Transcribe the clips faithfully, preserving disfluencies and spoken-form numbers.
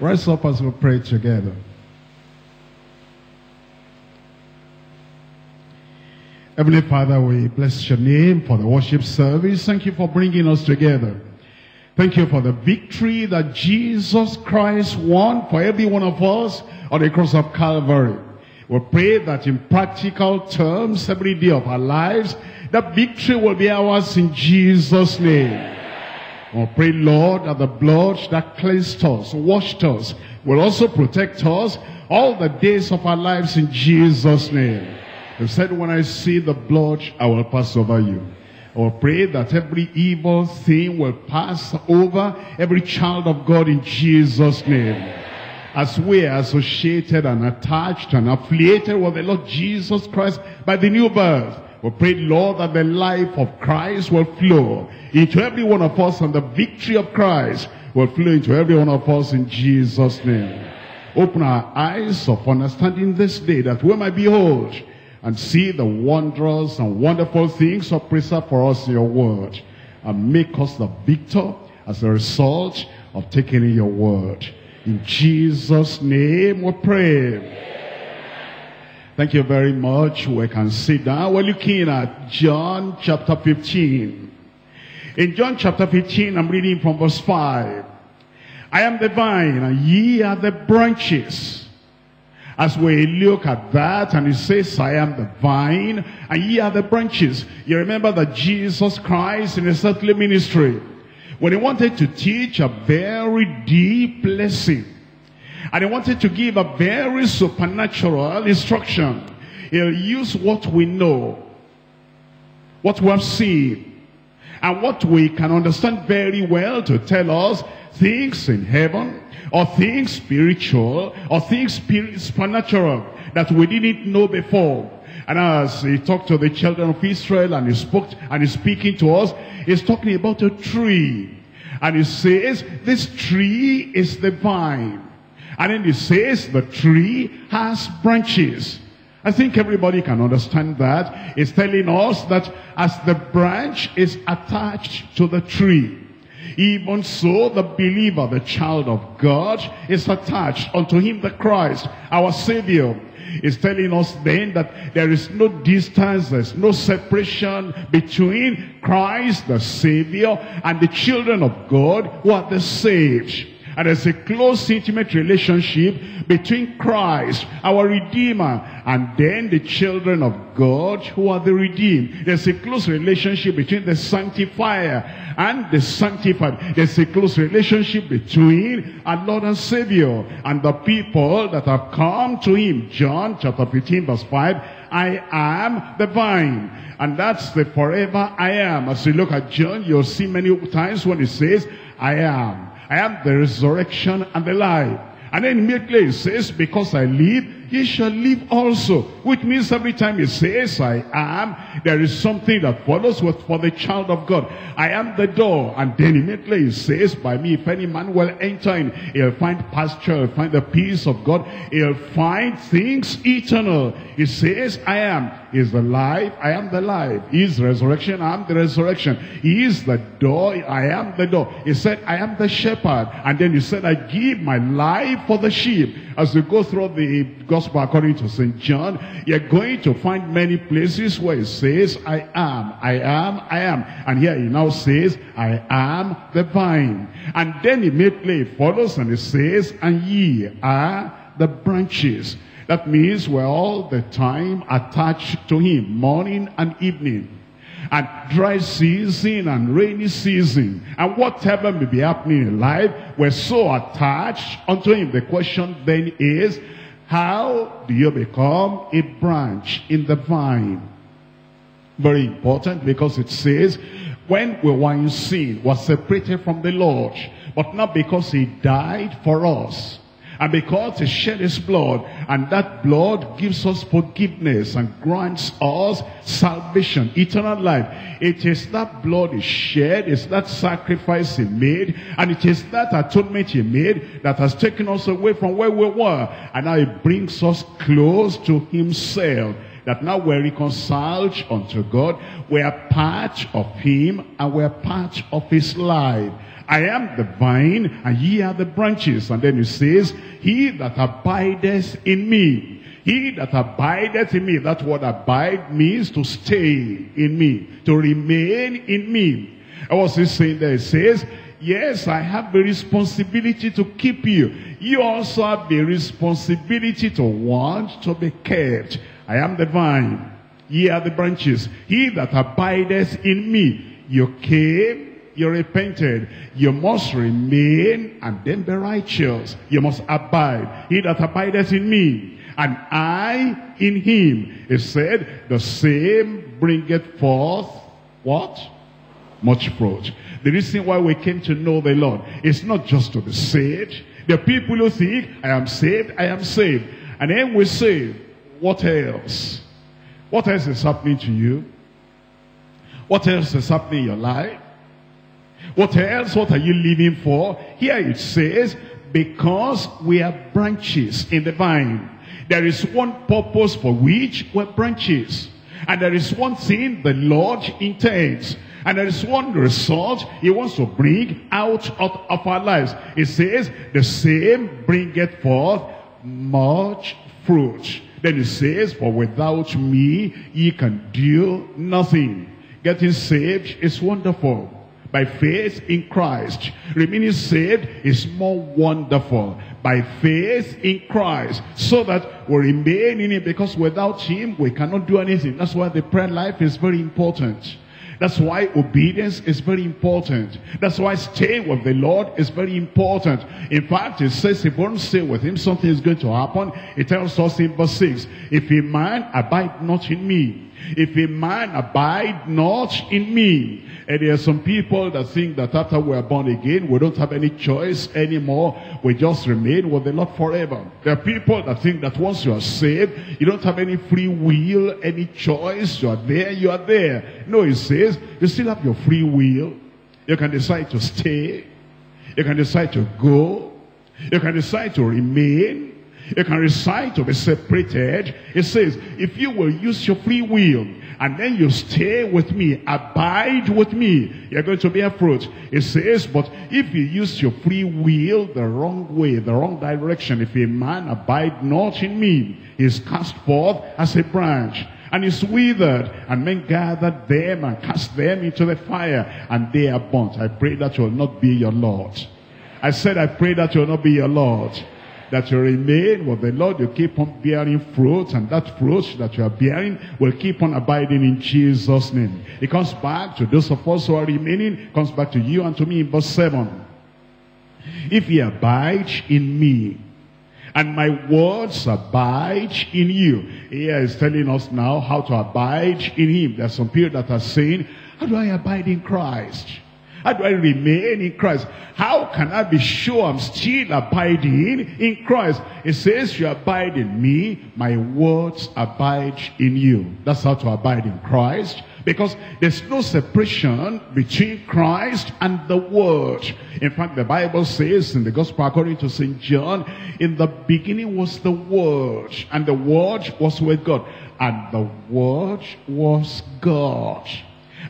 Rise up as we pray together. Heavenly Father, we bless your name for the worship service. Thank you for bringing us together. Thank you for the victory that Jesus Christ won for every one of us on the cross of Calvary. We pray that in practical terms, every day of our lives, that victory will be ours in Jesus' name. We pray, Lord, that the blood that cleansed us, washed us, will also protect us all the days of our lives in Jesus' name. You said, when I see the blood, I will pass over you. I pray that every evil thing will pass over every child of God in Jesus' name. As we are associated and attached and affiliated with the Lord Jesus Christ by the new birth, we pray, Lord, that the life of Christ will flow into every one of us, and the victory of Christ will flow into every one of us in Jesus' name. Open our eyes of understanding this day, that we might behold and see the wondrous and wonderful things of preserved for us in your word, and make us the victor as a result of taking in your word. In Jesus' name we pray. Amen. Thank you very much. We can sit down. We're looking at John chapter fifteen. In John chapter fifteen, I'm reading from verse five. I am the vine, and ye are the branches. As we look at that, and he says, I am the vine, and ye are the branches. You remember that Jesus Christ in his earthly ministry, when he wanted to teach a very deep lesson, and he wanted to give a very supernatural instruction, he'll use what we know, what we have seen, and what we can understand very well to tell us things in heaven, or things spiritual, or things supernatural that we didn't know before. And as he talked to the children of Israel, and he spoke, and he's speaking to us, he's talking about a tree. And he says, this tree is the vine. And then he says, the tree has branches. I think everybody can understand that. It's telling us that as the branch is attached to the tree, even so the believer, the child of God, is attached unto him, the Christ, our Savior. Is telling us then that there is no distance, there's no separation between Christ, the Savior, and the children of God who are the saved. And there's a close, intimate relationship between Christ, our Redeemer, and then the children of God who are the redeemed. There's a close relationship between the sanctifier and the sanctified. There's a close relationship between our Lord and Savior and the people that have come to him. John chapter fifteen verse five, I am the vine. And that's the forever I am. As you look at John, you'll see many times when he says, I am. I am the resurrection and the life. And then immediately it says, because I live, ye shall live also. Which means every time he says, I am, there is something that follows with for the child of God. I am the door. And then immediately he says, by me, if any man will enter in, he'll find pasture, he'll find the peace of God, he'll find things eternal. He says, I am. He is the life, I am the life. He is resurrection, I am the resurrection. He is the door, I am the door. He said, I am the shepherd. And then he said, I give my life for the sheep. As you go through the gospel according to Saint John, you're going to find many places where it says, I am, I am, I am. And here he now says, I am the vine. And then immediately it follows and it says, and ye are the branches. That means we're all the time attached to him, morning and evening, and dry season and rainy season, and whatever may be happening in life, we're so attached unto him. The question then is, how do you become a branch in the vine? Very important, because it says, when we were in sin, we were separated from the Lord, but not because he died for us. And because he shed his blood, and that blood gives us forgiveness and grants us salvation, eternal life. It is that blood he shed, it's that sacrifice he made, and it is that atonement he made that has taken us away from where we were. And now he brings us close to himself. that now we're reconciled unto God, we're part of him, and we're part of his life. I am the vine, and ye are the branches. And then he says, he that abideth in me, he that abideth in me. That word abide means to stay in me, to remain in me. I was just saying that it says, yes, I have a responsibility to keep you. You also have a responsibility to want to be kept. I am the vine, ye are the branches. He that abideth in me. You came, you repented. You must remain and then be righteous. You must abide. He that abideth in me, and I in him. It said, the same bringeth forth, what? Much fruit. The reason why we came to know the Lord is not just to be saved. The people who think, I am saved, I am saved. And then we say, what else? What else is happening to you? What else is happening in your life? What else? What are you living for? Here it says, because we are branches in the vine. There is one purpose for which we're branches. And there is one thing the Lord intends. And there is one result he wants to bring out of, of our lives. It says, the same bringeth forth much fruit. Then it says, for without me ye can do nothing. Getting saved is wonderful. By faith in Christ. Remaining saved is more wonderful. By faith in Christ. So that we remain in him. Because without him we cannot do anything. That's why the prayer life is very important. That's why obedience is very important. That's why staying with the Lord is very important. In fact, it says if one stay with him, something is going to happen. It tells us in verse six, if a man abide not in me, if a man abide not in me. And there are some people that think that after we are born again, we don't have any choice anymore. We just remain with the Lord forever. There are people that think that once you are saved, you don't have any free will, any choice. You are there, you are there. No, it says you still have your free will. You can decide to stay. You can decide to go. You can decide to remain. You can decide to be separated. It says, if you will use your free will, and then you stay with me, abide with me, you're going to bear fruit. It says, but if you use your free will the wrong way, the wrong direction, if a man abide not in me, he is cast forth as a branch, and is withered, and men gather them and cast them into the fire, and they are burnt. I pray that you will not be your lot. I said, I pray that you will not be your lot. That you remain with the Lord, you keep on bearing fruit, and that fruit that you are bearing will keep on abiding in Jesus' name. It comes back to those of us who are remaining, it comes back to you and to me in verse seven. If ye abide in me, and my words abide in you. Here is telling us now how to abide in him. There are some people that are saying, how do I abide in Christ? How do I remain in Christ? How can I be sure I'm still abiding in Christ? It says, you abide in me, my words abide in you. That's how to abide in Christ. Because there's no separation between Christ and the Word. In fact, the Bible says in the Gospel according to Saint John, in the beginning was the Word, and the Word was with God, and the Word was God.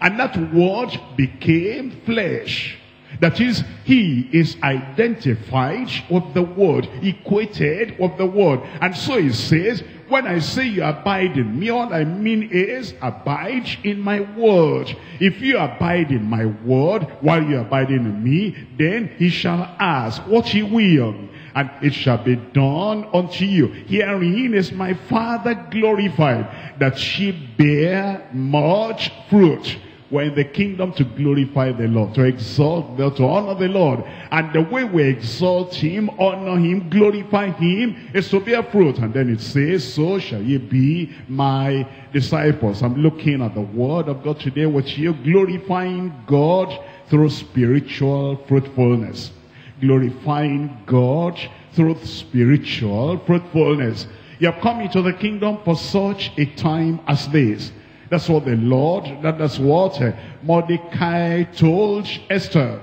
And that word became flesh. That is, he is identified with the word, equated with the word. And so he says, when I say you abide in me, all I mean is abide in my word. If you abide in my word while you abide in me, then he shall ask what he will, and it shall be done unto you. Herein is my Father glorified, that she bear much fruit. We're in the kingdom to glorify the Lord, to exalt the Lord, to honor the Lord. And the way we exalt him, honor him, glorify him, is to bear fruit. And then it says, so shall ye be my disciples. I'm looking at the word of God today with you, glorifying God through spiritual fruitfulness. Glorifying God through spiritual fruitfulness. You have come into the kingdom for such a time as this. That's what the Lord, that, that's what Mordecai told Esther.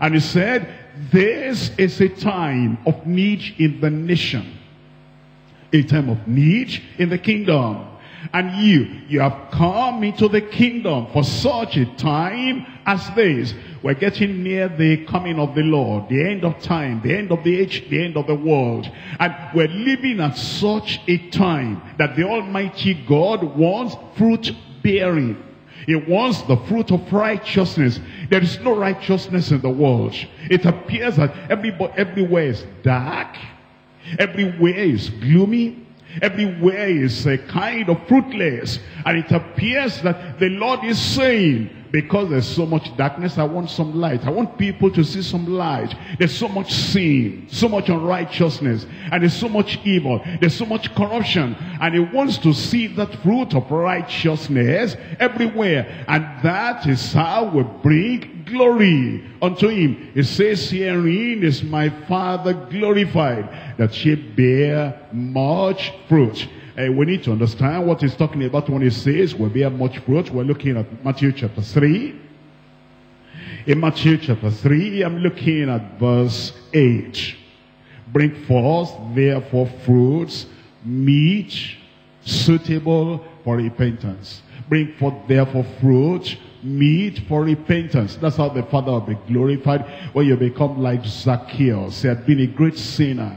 And he said, this is a time of need in the nation. A time of need in the kingdom. and you, you have come into the kingdom for such a time as this. We're getting near the coming of the Lord, the end of time, the end of the age, the end of the world. And we're living at such a time that the Almighty God wants fruit bearing. He wants the fruit of righteousness. There is no righteousness in the world. It appears that everybody, everywhere is dark, everywhere is gloomy, everywhere is a kind of fruitless. And it appears that the Lord is saying, because there's so much darkness, I want some light. I want people to see some light. There's so much sin, so much unrighteousness, and there's so much evil, there's so much corruption. And he wants to see that fruit of righteousness everywhere. And that is how we bring glory unto him. It says, herein is my Father glorified, that ye bear much fruit. Uh, we need to understand what he's talking about when he says we bear much fruit. We're looking at Matthew chapter three. In Matthew chapter three, I'm looking at verse eight. Bring forth therefore fruits, meet, suitable for repentance. Bring forth therefore fruit, meet for repentance. That's how the Father will be glorified, when you become like Zacchaeus. He had been a great sinner,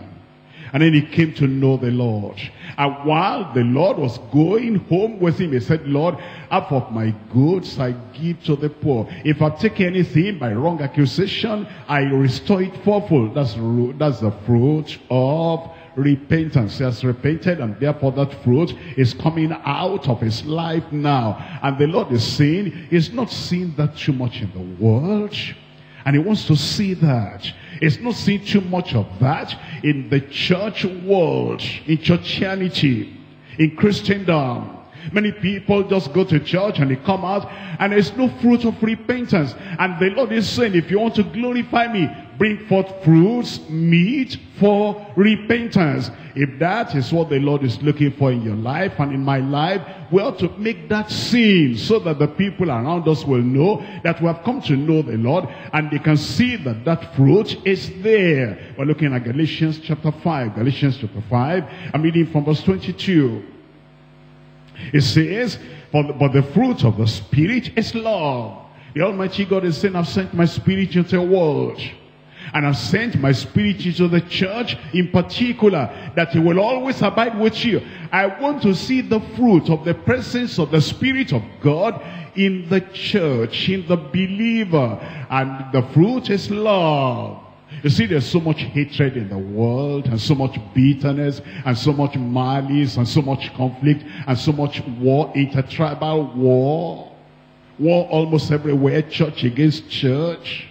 and then he came to know the Lord. And while the Lord was going home with him, he said, Lord, half of my goods I give to the poor. If I take anything by wrong accusation, I restore it fourfold. That's, that's the fruit of repentance. He has repented, and therefore that fruit is coming out of his life now. And the Lord is saying, he's not seeing that too much in the world, and he wants to see that. It's not seen too much of that in the church world, in churchianity, in Christendom. Many people just go to church and they come out, and there's no fruit of repentance. And the Lord is saying, if you want to glorify me, bring forth fruits meet for repentance. If that is what the Lord is looking for in your life and in my life, we ought to make that scene so that the people around us will know that we have come to know the Lord, and they can see that that fruit is there. We're looking at Galatians chapter five. Galatians chapter five, I'm reading from verse twenty-two. It says, but the fruit of the Spirit is love. The Almighty God is saying, I've sent my Spirit into the world, and I've sent my Spirit into the church in particular, that he will always abide with you. I want to see the fruit of the presence of the Spirit of God in the church, in the believer. And the fruit is love. You see, there's so much hatred in the world, and so much bitterness, and so much malice, and so much conflict, and so much war, intertribal war. War almost everywhere, church against church,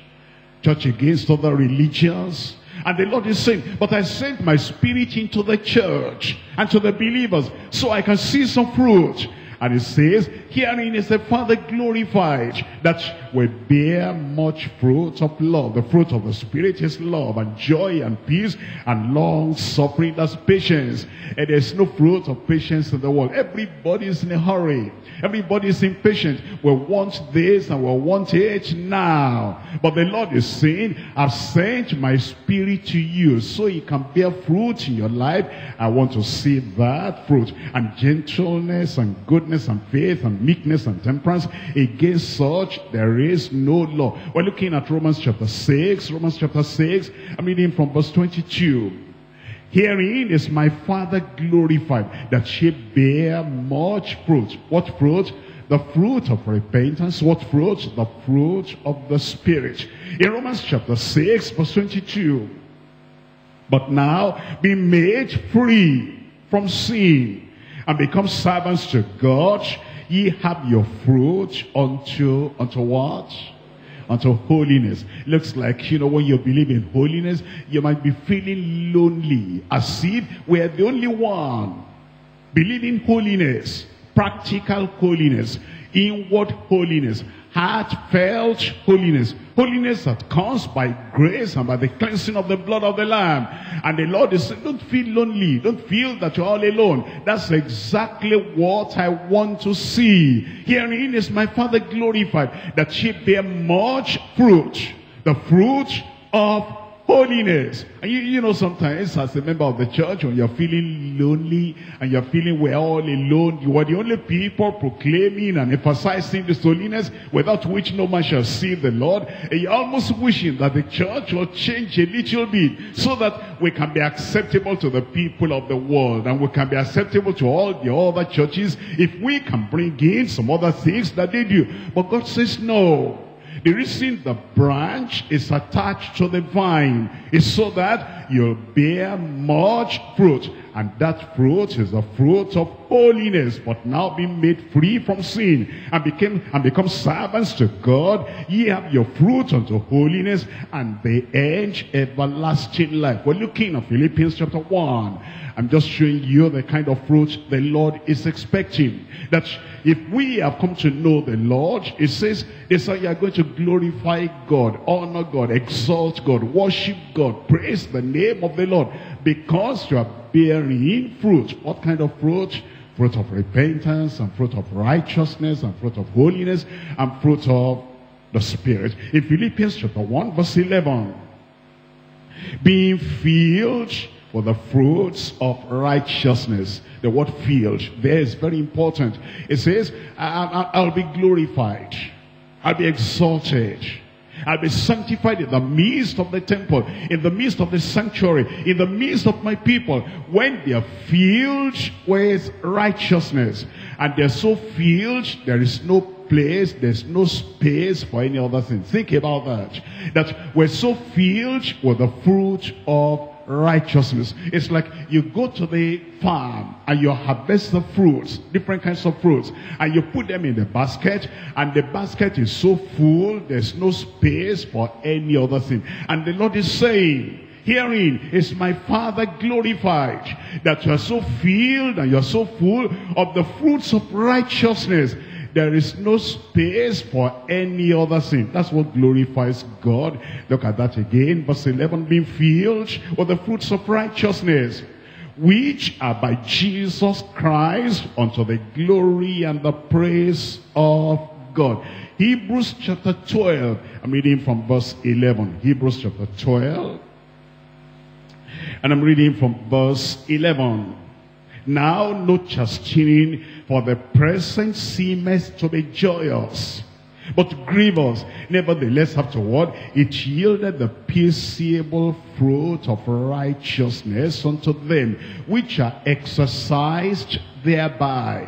church against other religions. And the Lord is saying, but I sent my Spirit into the church and to the believers, so I can see some fruit. And it says, herein is the Father glorified, that we bear much fruit of love. The fruit of the Spirit is love, and joy, and peace, and long suffering. That's patience. And there's no fruit of patience in the world. Everybody's in a hurry. Everybody's impatient. We want this and we want it now. But the Lord is saying, I've sent my Spirit to you so you can bear fruit in your life. I want to see that fruit. And gentleness, and goodness, and faith, and meekness, and temperance. Against such there is no law. We're looking at Romans chapter six. Romans chapter six, I'm reading from verse twenty-two. Herein is my Father glorified, that ye bear much fruit. What fruit? The fruit of repentance. What fruit? The fruit of the Spirit. In Romans chapter six, verse twenty-two. But now be made free from sin, and become servants to God. Ye have your fruit unto, unto what? Unto holiness. Looks like, you know, when you believe in holiness, you might be feeling lonely, as if we're the only one believing holiness, practical holiness, inward holiness, heartfelt holiness. Holiness that comes by grace and by the cleansing of the blood of the Lamb. And the Lord is saying, don't feel lonely. Don't feel that you're all alone. That's exactly what I want to see. Herein is my Father glorified, that ye bear much fruit. The fruit of Holiness. And you, you know, sometimes as a member of the church, when you're feeling lonely and you're feeling we're all alone, you are the only people proclaiming and emphasizing this holiness without which no man shall see the Lord. And you're almost wishing that the church will change a little bit so that we can be acceptable to the people of the world and we can be acceptable to all the other churches if we can bring in some other things that they do. But God says no. The reason the branch is attached to the vine is so that you'll bear much fruit. And that fruit is the fruit of holiness, but now being made free from sin, and became and become servants to God. Ye have your fruit unto holiness, and the end everlasting life. We're looking at Philippians chapter one. I'm just showing you the kind of fruit the Lord is expecting. That if we have come to know the Lord, it says, it's how you are going to glorify God, honor God, exalt God, worship God, praise the name of the Lord, because you are bearing fruit. What kind of fruit? Fruit of repentance, and fruit of righteousness, and fruit of holiness, and fruit of the Spirit. In Philippians chapter one, verse eleven, being filled for the fruits of righteousness. The word "filled" there is very important. It says, I'll be glorified, I'll be exalted, I'll be sanctified in the midst of the temple, in the midst of the sanctuary, in the midst of my people, when they are filled with righteousness. And they're so filled, there is no place, there's no space for any other thing. Think about that. That we're so filled with the fruit of righteousness. It's like you go to the farm and you harvest the fruits, different kinds of fruits, and you put them in the basket, and the basket is so full there's no space for any other thing. And the Lord is saying, herein is my Father glorified, that you are so filled and you are so full of the fruits of righteousness. There is no space for any other sin. That's what glorifies God. Look at that again. Verse eleven, being filled with the fruits of righteousness, which are by Jesus Christ unto the glory and the praise of God. Hebrews chapter twelve. I'm reading from verse eleven. Hebrews chapter twelve. And I'm reading from verse eleven. Now no chastening, for the present seemeth to be joyous, but grievous. Nevertheless, afterward, it yielded the peaceable fruit of righteousness unto them which are exercised thereby.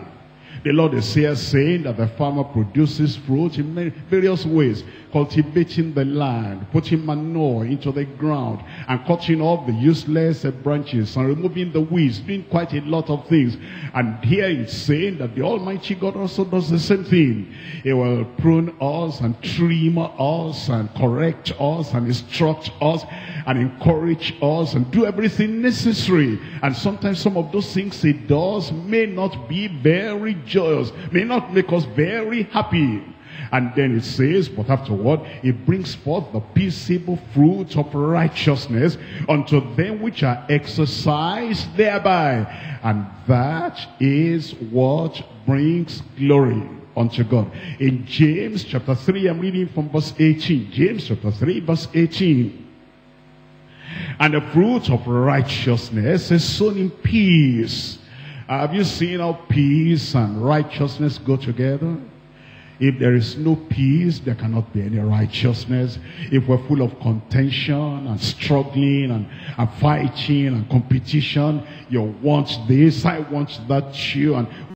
The Lord is here saying that the farmer produces fruit in many, various ways. Cultivating the land, putting manure into the ground, and cutting off the useless branches, and removing the weeds, doing quite a lot of things. And here it's saying that the Almighty God also does the same thing. He will prune us, and trim us, and correct us, and instruct us, and encourage us, and do everything necessary. And sometimes some of those things He does may not be very joyous, may not make us very happy. And then it says, but afterward it brings forth the peaceable fruit of righteousness unto them which are exercised thereby. And that is what brings glory unto God. In James chapter three, I'm reading from verse eighteen. James chapter three, verse eighteen. And the fruit of righteousness is sown in peace. Have you seen how peace and righteousness go together? If there is no peace, there cannot be any righteousness. If we're full of contention and struggling and, and fighting and competition, you want this, I want that, you, and